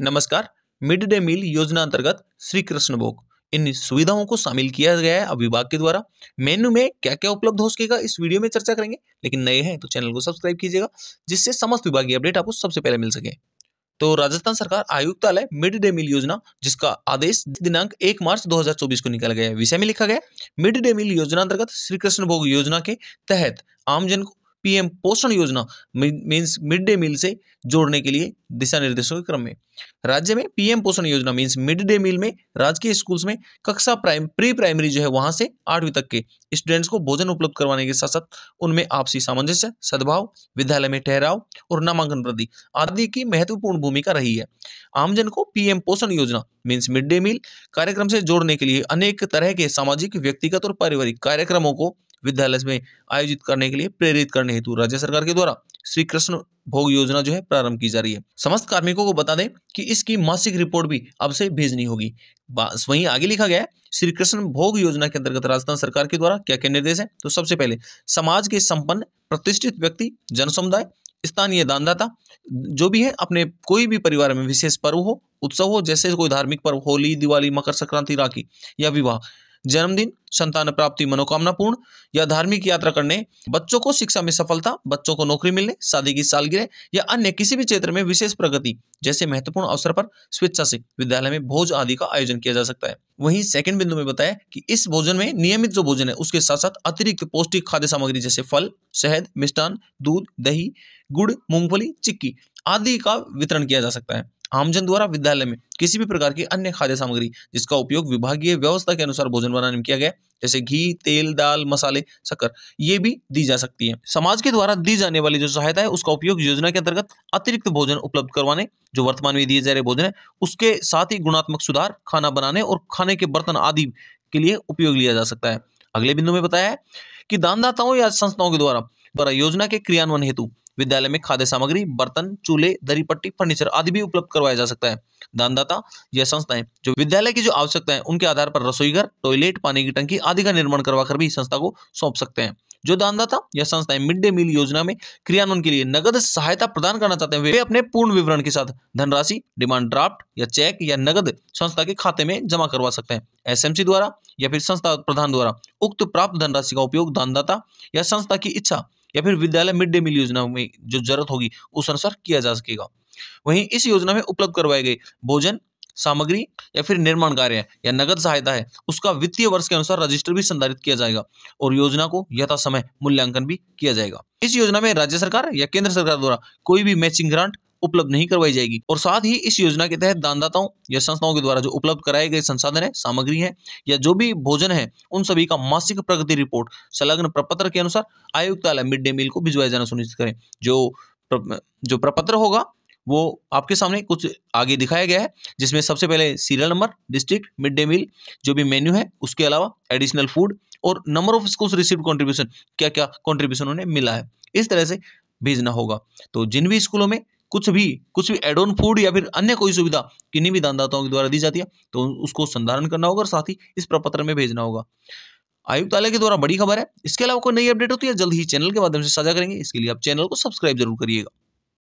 नमस्कार। Mid day मील योजना अंतर्गत श्री कृष्ण भोग इन सुविधाओं को शामिल किया गया है अब विभाग के द्वारा। मेन्यू में क्या क्या उपलब्ध हो सकेगा इस वीडियो में चर्चा करेंगे, लेकिन नए हैं तो चैनल को सब्सक्राइब कीजिएगा जिससे समस्त विभागीय अपडेट आपको सबसे पहले मिल सके। तो राजस्थान सरकार आयुक्तालय मिड डे मील योजना, जिसका आदेश दिनांक 1 मार्च 2024 को निकाला गया है। विषय में लिखा गया मिड डे मील योजना अंतर्गत श्री कृष्ण भोग योजना के तहत आमजन को पीएम पोषण योजना मीन्स मिड डे मील से जोड़ने के लिए दिशा निर्देशों के क्रम में राज्य में पीएम पोषण योजना मीन्स मिड डे मील में राजकीय स्कूल्स में कक्षा प्री प्राइमरी जो है वहां से 8वीं तक के स्टूडेंट्स को भोजन उपलब्ध करवाने के साथ साथ उनमें आपसी सामंजस्य, सद्भाव, विद्यालय में ठहराव और नामांकन वृद्धि आदि की महत्वपूर्ण भूमिका रही है। आमजन को पीएम पोषण योजना मीन्स मिड डे मील कार्यक्रम से जोड़ने के लिए अनेक तरह के सामाजिक, व्यक्तिगत और पारिवारिक कार्यक्रमों को विद्यालय में आयोजित करने के लिए प्रेरित करने हेतु राज्य सरकार के द्वारा श्री कृष्ण भोग योजना जो है प्रारंभ की जा रही है। समस्त कार्मिकों को बता दें कि इसकी मासिक रिपोर्ट भी अब से भेजनी होगी। वहीं आगे लिखा गया है श्री कृष्ण भोग योजना के अंतर्गत राजस्थान सरकार के द्वारा क्या क्या निर्देश है। तो सबसे पहले समाज के संपन्न प्रतिष्ठित व्यक्ति, जनसमुदाय, स्थानीय दानदाता जो भी है अपने कोई भी परिवार में विशेष पर्व हो, उत्सव हो, जैसे कोई धार्मिक पर्व होली, दिवाली, मकर संक्रांति, राखी या विवाह, जन्मदिन, संतान प्राप्ति, मनोकामना पूर्ण या धार्मिक यात्रा करने, बच्चों को शिक्षा में सफलता, बच्चों को नौकरी मिलने, शादी की सालगिरह या अन्य किसी भी क्षेत्र में विशेष प्रगति जैसे महत्वपूर्ण अवसर पर स्वेच्छा से विद्यालय में भोज आदि का आयोजन किया जा सकता है। वहीं सेकंड बिंदु में बताया कि इस भोजन में नियमित जो भोजन है उसके साथ साथ अतिरिक्त पौष्टिक खाद्य सामग्री जैसे फल, शहद, मिष्टान, दूध, दही, गुड़, मूंगफली, चिक्की आदि का वितरण किया जा सकता है। आमजन द्वारा विद्यालय में किसी भी प्रकार की अन्य खाद्य सामग्री जिसका उपयोग विभागीय व्यवस्था के अनुसार भोजन बनाने में किया गया जैसे घी, तेल, दाल, मसाले, शक्कर ये भी दी जा सकती है। समाज के द्वारा दी जाने वाली जो सहायता है उसका उपयोग योजना के अंतर्गत अतिरिक्त भोजन उपलब्ध करवाने, जो वर्तमान में दिए जा रहे भोजन है उसके साथ ही गुणात्मक सुधार, खाना बनाने और खाने के बर्तन आदि के लिए उपयोग लिया जा सकता है। अगले बिंदु में बताया है कि दानदाताओं या संस्थाओं के द्वारा योजना के क्रियान्वयन हेतु विद्यालय में खाद्य सामग्री, बर्तन, चूल्हे, दरी पट्टी, फर्नीचर आदि भी उपलब्ध करवाया जा सकता है। दानदाता या संस्थाएं जो विद्यालय की जो आवश्यकता है उनके आधार पर रसोईघर, टॉयलेट, पानी की टंकी आदि का निर्माण करवाकर भी संस्था को सौंप सकते हैं। जो दानदाता या संस्थाएं मिड डे मील योजना में क्रियान्वयन के लिए नगद सहायता प्रदान करना चाहते हैं वे अपने पूर्ण विवरण के साथ धनराशि डिमांड ड्राफ्ट या चेक या नगद संस्था के खाते में जमा करवा सकते हैं। SMC द्वारा या फिर संस्था प्रधान द्वारा उक्त प्राप्त धनराशि का उपयोग दानदाता या संस्था की इच्छा या फिर विद्यालय मिड डे मील योजना में जो जरूरत होगी उस अनुसार किया जा सकेगा। वहीं इस योजना में उपलब्ध करवाए गए भोजन सामग्री या फिर निर्माण कार्य या नगद सहायता है उसका वित्तीय वर्ष के अनुसार रजिस्टर भी संधारित किया जाएगा और योजना को यथा समय मूल्यांकन भी किया जाएगा। इस योजना में राज्य सरकार या केंद्र सरकार द्वारा कोई भी मैचिंग ग्रांट उपलब्ध नहीं करवाई जाएगी और साथ ही इस योजना के तहत दानदाताओं या संस्थाओं के द्वारा जो उपलब्ध कराए गए संसाधन है, सामग्री है या जो भी भोजन है उन सभी का मासिक प्रगति रिपोर्ट संलग्न प्रपत्र के अनुसार आयुक्तालय मिड डे मील को भिजवाया जाना सुनिश्चित करें। जो प्रपत्र होगा वो आपके सामने कुछ आगे दिखाया गया है जिसमें सबसे पहले serial number, district, mid day meal जो भी मेन्यू है उसके अलावा एडिशनल फूड और number of schools received contribution, क्या क्या कंट्रीब्यूशन उन्हें मिला है, इस तरह से भेजना होगा। तो जिन भी स्कूलों में कुछ भी एड ऑन फूड या फिर अन्य कोई सुविधा किन्हीं भी दानदाताओं के द्वारा दी जाती है तो उसको संधारण करना होगा और साथ ही इस प्रपत्र में भेजना होगा। आयुक्तालय के द्वारा बड़ी खबर है। इसके अलावा कोई नई अपडेट होती है जल्द ही चैनल के माध्यम से साझा करेंगे। इसके लिए आप चैनल को सब्सक्राइब जरूर करिएगा।